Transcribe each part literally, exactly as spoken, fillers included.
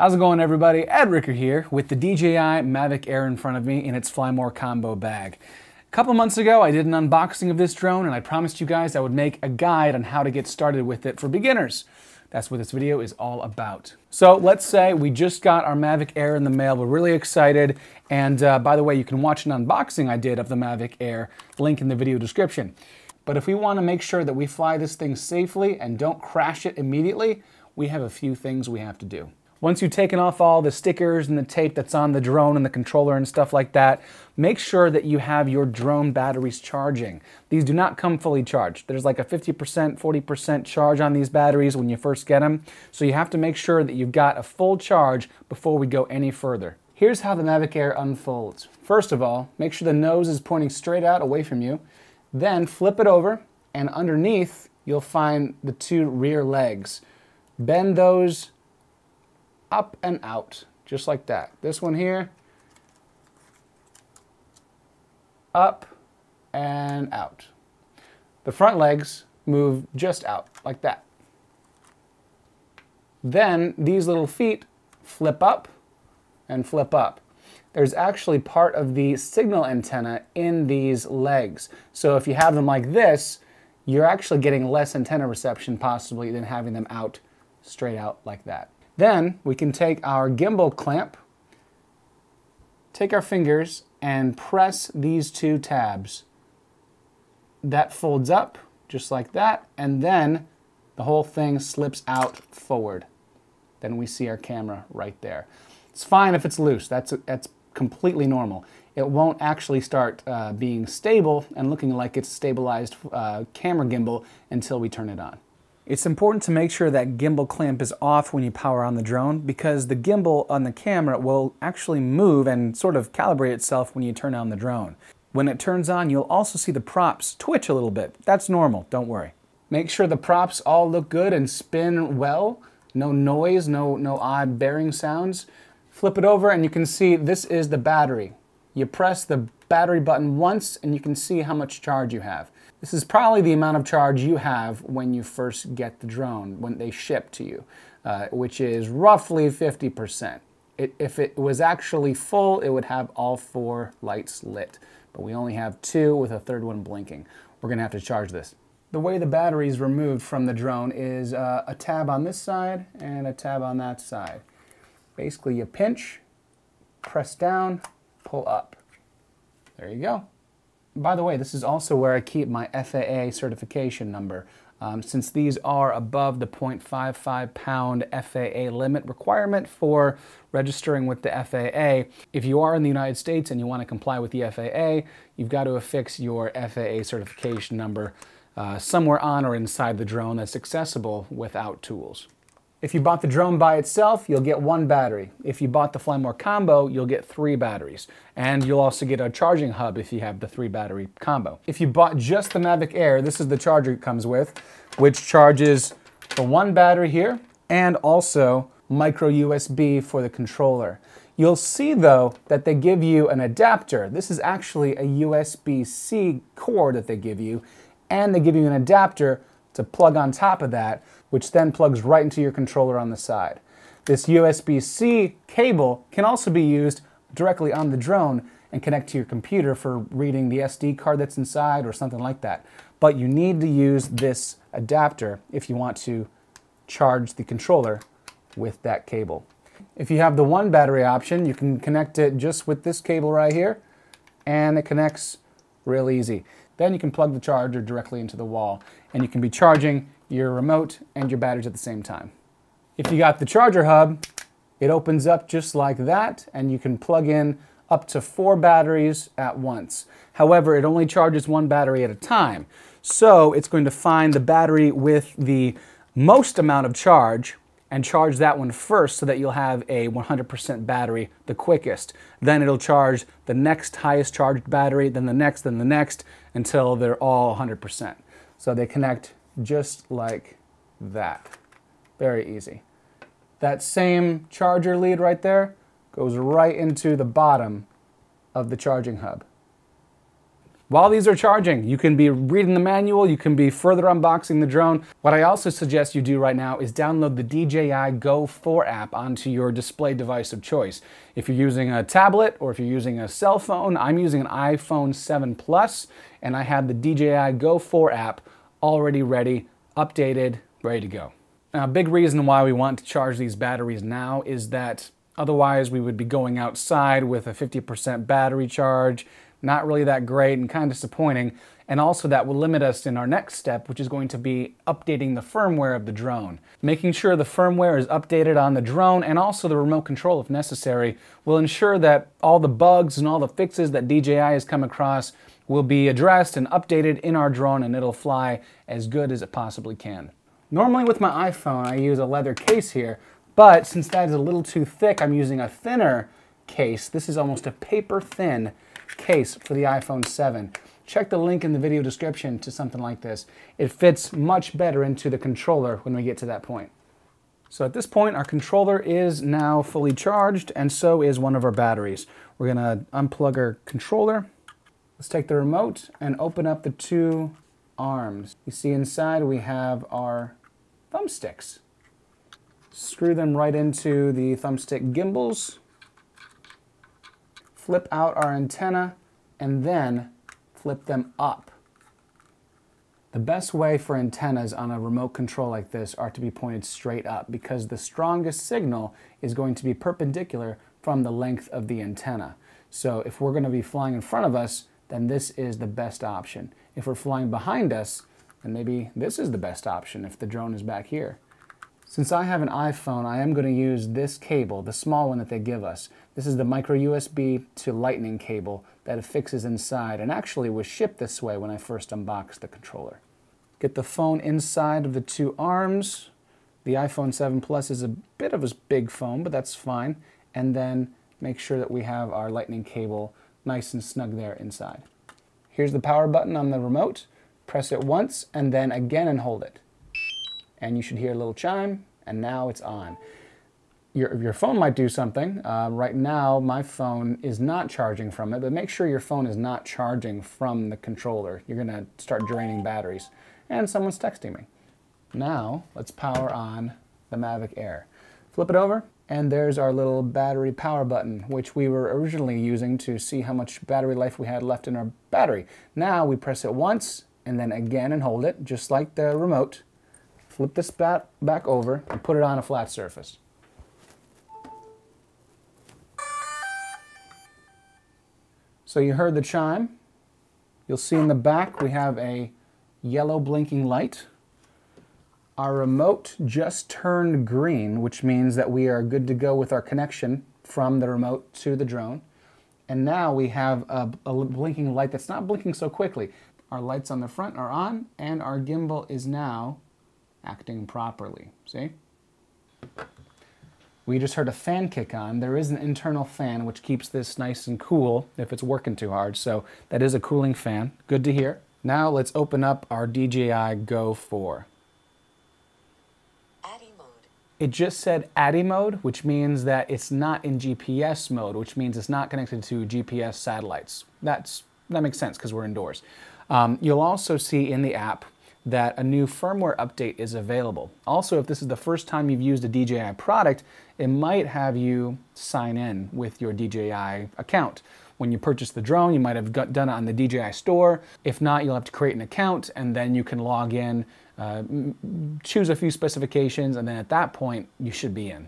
How's it going, everybody? Ed Ricker here with the D J I Mavic Air in front of me in its Fly More Combo bag. A couple months ago, I did an unboxing of this drone, and I promised you guys I would make a guide on how to get started with it for beginners. That's what this video is all about. So let's say we just got our Mavic Air in the mail. We're really excited. And uh, by the way, you can watch an unboxing I did of the Mavic Air, link in the video description. But if we want to make sure that we fly this thing safely and don't crash it immediately, we have a few things we have to do. Once you've taken off all the stickers and the tape that's on the drone and the controller and stuff like that, make sure that you have your drone batteries charging. These do not come fully charged. There's like a fifty percent, forty percent charge on these batteries when you first get them, so you have to make sure that you've got a full charge before we go any further. Here's how the Mavic Air unfolds. First of all, make sure the nose is pointing straight out away from you, then flip it over, and underneath you'll find the two rear legs. Bend those up and out, just like that. This one here, up and out. The front legs move just out, like that. Then these little feet flip up and flip up. There's actually part of the signal antenna in these legs. So if you have them like this, you're actually getting less antenna reception possibly than having them out, straight out like that. Then we can take our gimbal clamp, take our fingers, and press these two tabs. That folds up just like that, and then the whole thing slips out forward. Then we see our camera right there. It's fine if it's loose. That's, that's completely normal. It won't actually start uh, being stable and looking like it's a stabilized uh, camera gimbal until we turn it on. It's important to make sure that gimbal clamp is off when you power on the drone, because the gimbal on the camera will actually move and sort of calibrate itself when you turn on the drone. When it turns on, you'll also see the props twitch a little bit. That's normal, don't worry. Make sure the props all look good and spin well. No noise, no, no odd bearing sounds. Flip it over and you can see this is the battery. You press the battery button once and you can see how much charge you have. This is probably the amount of charge you have when you first get the drone, when they ship to you, uh, which is roughly fifty percent. It, if it was actually full, it would have all four lights lit, but we only have two with a third one blinking. We're gonna have to charge this. The way the battery is removed from the drone is uh, a tab on this side and a tab on that side. Basically you pinch, press down, pull up. There you go. By the way, this is also where I keep my F A A certification number. Um, since these are above the zero point five five pound F A A limit requirement for registering with the F A A, if you are in the United States and you want to comply with the F A A, you've got to affix your F A A certification number uh, somewhere on or inside the drone that's accessible without tools. If you bought the drone by itself, you'll get one battery. If you bought the Fly More Combo, you'll get three batteries. And you'll also get a charging hub if you have the three battery combo. If you bought just the Mavic Air, this is the charger it comes with, which charges the one battery here and also micro U S B for the controller. You'll see though that they give you an adapter. This is actually a U S B C cord that they give you, and they give you an adapter to plug on top of that, which then plugs right into your controller on the side. This U S B C cable can also be used directly on the drone and connect to your computer for reading the S D card that's inside or something like that. But you need to use this adapter if you want to charge the controller with that cable. If you have the one battery option, you can connect it just with this cable right here, and it connects real easy. Then you can plug the charger directly into the wall, and you can be charging your remote and your batteries at the same time. If you got the charger hub, it opens up just like that, and you can plug in up to four batteries at once. However, it only charges one battery at a time. So it's going to find the battery with the most amount of charge and charge that one first so that you'll have a one hundred percent battery the quickest. Then it'll charge the next highest charged battery, then the next, then the next, until they're all one hundred percent. So they connect just like that. Very easy. That same charger lead right there goes right into the bottom of the charging hub. While these are charging, you can be reading the manual, you can be further unboxing the drone. What I also suggest you do right now is download the D J I Go four app onto your display device of choice. If you're using a tablet or if you're using a cell phone, I'm using an iPhone seven Plus, and I have the D J I Go four app already ready, updated, ready to go. Now, a big reason why we want to charge these batteries now is that otherwise we would be going outside with a fifty percent battery charge. Not really that great and kind of disappointing, and also that will limit us in our next step, which is going to be updating the firmware of the drone. Making sure the firmware is updated on the drone and also the remote control if necessary will ensure that all the bugs and all the fixes that D J I has come across will be addressed and updated in our drone, and it'll fly as good as it possibly can. Normally with my iPhone I use a leather case here, but since that is a little too thick, I'm using a thinner case. This is almost a paper thin case for the iPhone seven. Check the link in the video description to something like this. It fits much better into the controller when we get to that point. So at this point our controller is now fully charged, and so is one of our batteries. We're gonna unplug our controller. Let's take the remote and open up the two arms. You see inside we have our thumbsticks. Screw them right into the thumbstick gimbals. Flip out our antenna, and then flip them up. The best way for antennas on a remote control like this are to be pointed straight up, because the strongest signal is going to be perpendicular from the length of the antenna. So if we're going to be flying in front of us, then this is the best option. If we're flying behind us, then maybe this is the best option if the drone is back here. Since I have an iPhone, I am going to use this cable, the small one that they give us. This is the micro U S B to lightning cable that affixes inside, and actually was shipped this way when I first unboxed the controller. Get the phone inside of the two arms. The iPhone seven Plus is a bit of a big phone, but that's fine. And then make sure that we have our lightning cable nice and snug there inside. Here's the power button on the remote. Press it once and then again and hold it. And you should hear a little chime, and now it's on. Your, your phone might do something. Uh, right now, my phone is not charging from it, but make sure your phone is not charging from the controller. You're gonna start draining batteries. And someone's texting me. Now, let's power on the Mavic Air. Flip it over, and there's our little battery power button, which we were originally using to see how much battery life we had left in our battery. Now, we press it once, and then again and hold it, just like the remote. Flip this back back over and put it on a flat surface. So you heard the chime. You'll see in the back we have a yellow blinking light. Our remote just turned green, which means that we are good to go with our connection from the remote to the drone. And now we have a, a blinking light that's not blinking so quickly. Our lights on the front are on, and our gimbal is now acting properly. See? We just heard a fan kick on. There is an internal fan which keeps this nice and cool if it's working too hard, so that is a cooling fan. Good to hear. Now let's open up our D J I Go four. Addy mode. It just said Addy mode, which means that it's not in G P S mode, which means it's not connected to G P S satellites. That's, that makes sense because we're indoors. Um, you'll also see in the app that a new firmware update is available. Also, if this is the first time you've used a D J I product, it might have you sign in with your D J I account. When you purchase the drone, you might have got, done it on the D J I store. If not, you'll have to create an account, and then you can log in, uh, choose a few specifications, and then at that point, you should be in.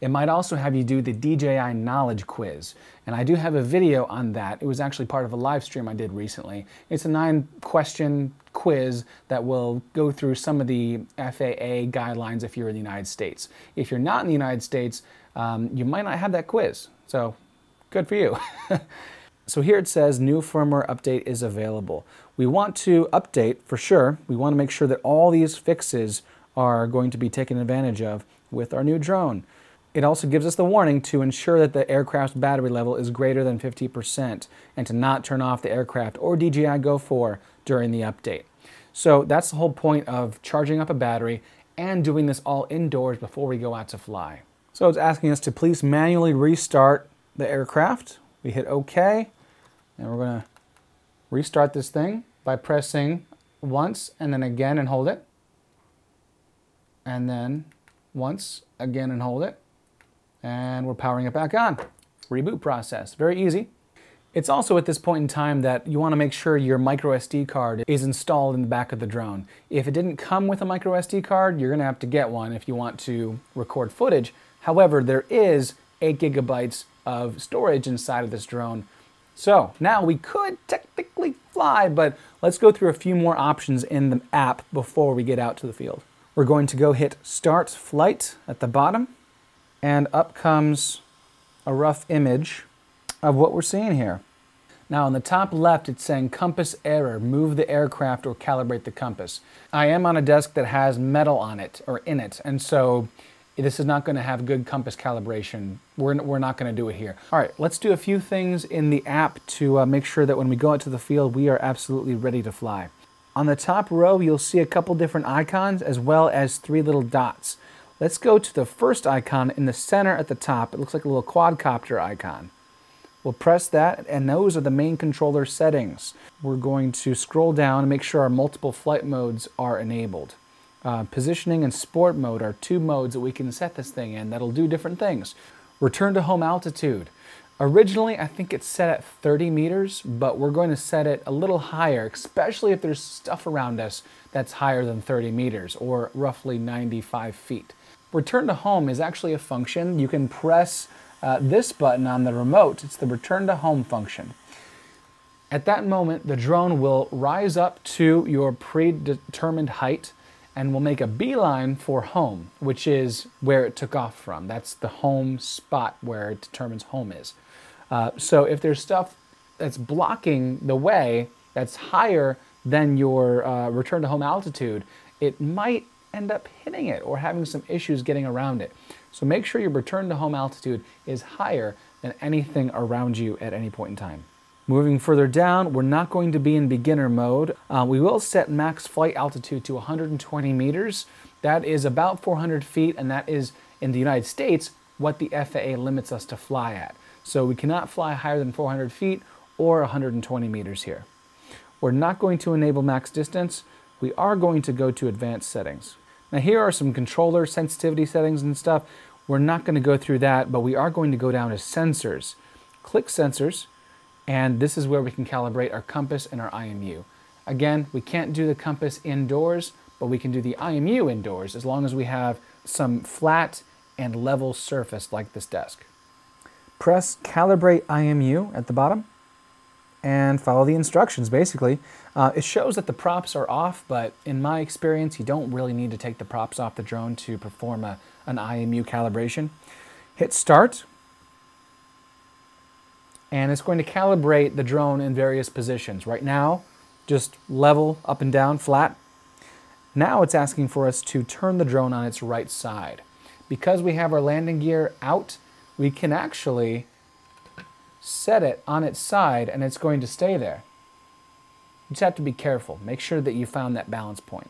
It might also have you do the D J I knowledge quiz, and I do have a video on that. It was actually part of a live stream I did recently. It's a nine question quiz that will go through some of the F A A guidelines if you're in the United States. If you're not in the United States, um, you might not have that quiz, so good for you. So here it says new firmware update is available. We want to update for sure. We want to make sure that all these fixes are going to be taken advantage of with our new drone. It also gives us the warning to ensure that the aircraft's battery level is greater than fifty percent and to not turn off the aircraft or D J I Go four during the update. So that's the whole point of charging up a battery and doing this all indoors before we go out to fly. So it's asking us to please manually restart the aircraft. We hit OK, and we're going to restart this thing by pressing once and then again and hold it, and then once again and hold it, and we're powering it back on. Reboot process, very easy. It's also at this point in time that you want to make sure your micro S D card is installed in the back of the drone. If it didn't come with a micro S D card, you're gonna have to get one if you want to record footage. However, there is eight gigabytes of storage inside of this drone. So now we could technically fly, but let's go through a few more options in the app before we get out to the field. We're going to go hit Start Flight at the bottom, and up comes a rough image of what we're seeing here. Now on the top left, it's saying compass error, move the aircraft or calibrate the compass. I am on a desk that has metal on it or in it, and so this is not gonna have good compass calibration. We're, we're not gonna do it here. All right, let's do a few things in the app to uh, make sure that when we go out to the field, we are absolutely ready to fly. On the top row, you'll see a couple different icons as well as three little dots. Let's go to the first icon in the center at the top. It looks like a little quadcopter icon. We'll press that, and those are the main controller settings. We're going to scroll down and make sure our multiple flight modes are enabled. Uh, positioning and sport mode are two modes that we can set this thing in that'll do different things. Return to home altitude. Originally, I think it's set at thirty meters, but we're going to set it a little higher, especially if there's stuff around us that's higher than thirty meters, or roughly ninety-five feet. Return to home is actually a function. You can press Uh, this button on the remote. It's the return to home function. At that moment, the drone will rise up to your predetermined height and will make a beeline for home, which is where it took off from. That's the home spot where it determines home is. Uh, so if there's stuff that's blocking the way that's higher than your uh, return to home altitude, it might end up hitting it or having some issues getting around it. So make sure your return to home altitude is higher than anything around you at any point in time. Moving further down, we're not going to be in beginner mode. Uh, we will set max flight altitude to one hundred twenty meters. That is about four hundred feet, and that is, in the United States, what the F A A limits us to fly at. So we cannot fly higher than four hundred feet or one hundred twenty meters here. We're not going to enable max distance. We are going to go to advanced settings. Now here are some controller sensitivity settings and stuff. We're not going to go through that, but we are going to go down to sensors. Click sensors, and this is where we can calibrate our compass and our I M U. Again, we can't do the compass indoors, but we can do the I M U indoors as long as we have some flat and level surface like this desk. Press Calibrate I M U at the bottom and follow the instructions, basically. Uh, it shows that the props are off, but in my experience, you don't really need to take the props off the drone to perform a, an I M U calibration. Hit start, and it's going to calibrate the drone in various positions. Right now, just level, up and down, flat. Now it's asking for us to turn the drone on its right side. Because we have our landing gear out, we can actually set it on its side and it's going to stay there. You just have to be careful. Make sure that you found that balance point.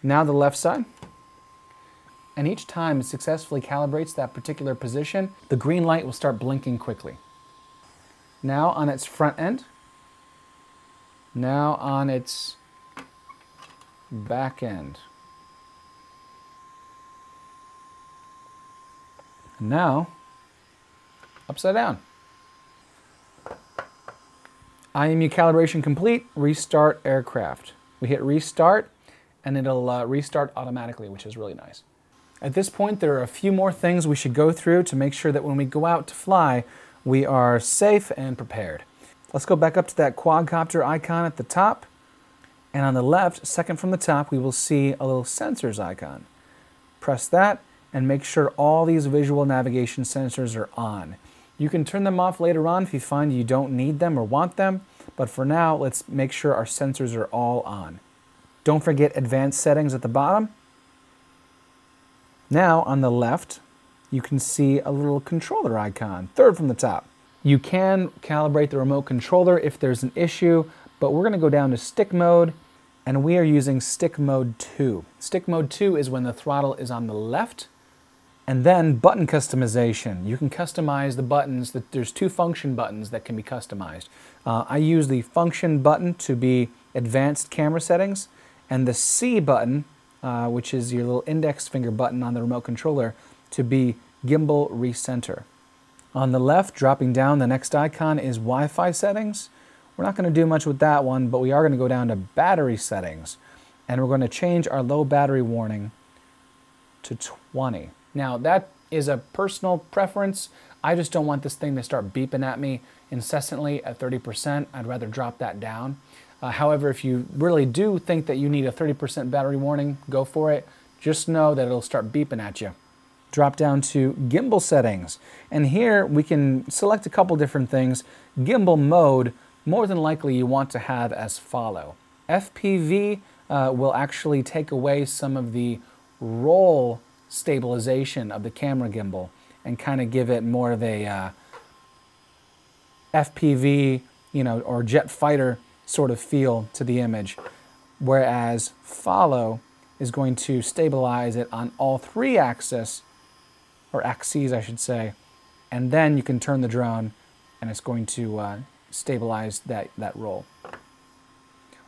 Now the left side. And each time it successfully calibrates that particular position, the green light will start blinking quickly. Now on its front end. Now on its back end. And now upside down. I M U calibration complete, restart aircraft. We hit restart, and it'll uh, restart automatically, which is really nice. At this point, there are a few more things we should go through to make sure that when we go out to fly, we are safe and prepared. Let's go back up to that quadcopter icon at the top, and on the left, second from the top, we will see a little sensors icon. Press that, and make sure all these visual navigation sensors are on. You can turn them off later on if you find you don't need them or want them, but for now, let's make sure our sensors are all on. Don't forget advanced settings at the bottom. Now, on the left, you can see a little controller icon, third from the top. You can calibrate the remote controller if there's an issue, but we're gonna go down to stick mode, and we are using stick mode two. Stick mode two is when the throttle is on the left And then button customization. You can customize the buttons. That there's two function buttons that can be customized. Uh, I use the function button to be advanced camera settings, and the C button, uh, which is your little index finger button on the remote controller, to be gimbal recenter. On the left, dropping down, the next icon is Wi-Fi settings. We're not going to do much with that one, but we are going to go down to battery settings, and we're going to change our low battery warning to twenty. Now, that is a personal preference. I just don't want this thing to start beeping at me incessantly at thirty percent. I'd rather drop that down. Uh, however, if you really do think that you need a thirty percent battery warning, go for it. Just know that it'll start beeping at you. Drop down to gimbal settings. And here we can select a couple different things. Gimbal mode, more than likely you want to have as follow. F P V uh, will actually take away some of the roll stabilization of the camera gimbal and kind of give it more of a uh, F P V, you know, or jet fighter sort of feel to the image, whereas follow is going to stabilize it on all three axes, or axes I should say, and then you can turn the drone and it's going to uh, stabilize that, that roll.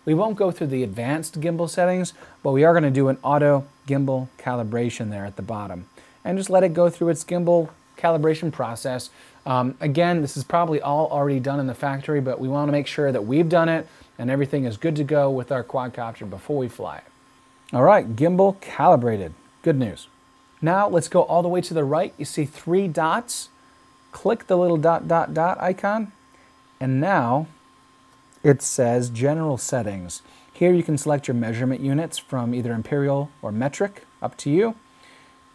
We won't go through the advanced gimbal settings, but we are going to do an auto gimbal calibration there at the bottom. And just let it go through its gimbal calibration process. Um, again, this is probably all already done in the factory, but we want to make sure that we've done it and everything is good to go with our quadcopter before we fly it. All right, gimbal calibrated. Good news. Now let's go all the way to the right. You see three dots. Click the little dot, dot, dot icon. And now it says general settings. Here you can select your measurement units from either imperial or metric, up to you.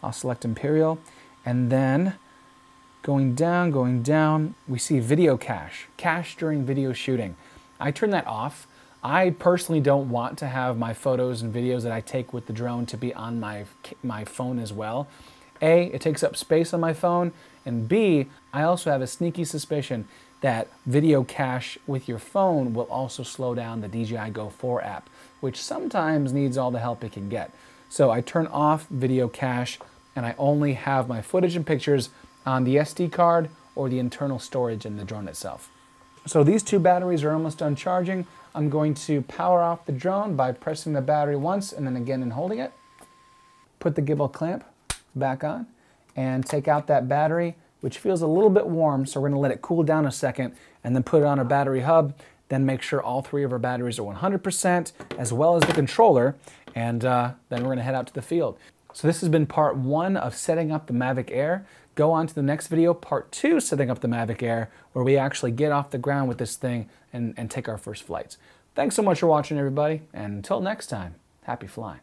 I'll select imperial, and then going down, going down, we see video cache, cache during video shooting. I turn that off. I personally don't want to have my photos and videos that I take with the drone to be on my, my phone as well. A, it takes up space on my phone, and B, I also have a sneaky suspicion that video cache with your phone will also slow down the D J I Go four app, which sometimes needs all the help it can get. So I turn off video cache and I only have my footage and pictures on the S D card or the internal storage in the drone itself. So these two batteries are almost done charging. I'm going to power off the drone by pressing the battery once and then again and holding it. Put the gimbal clamp back on and take out that battery, which feels a little bit warm, so we're gonna let it cool down a second and then put it on our battery hub, then make sure all three of our batteries are one hundred percent, as well as the controller, and uh, then we're gonna head out to the field. So this has been part one of setting up the Mavic Air. Go on to the next video, part two, setting up the Mavic Air, where we actually get off the ground with this thing and, and take our first flights. Thanks so much for watching, everybody, and until next time, happy flying.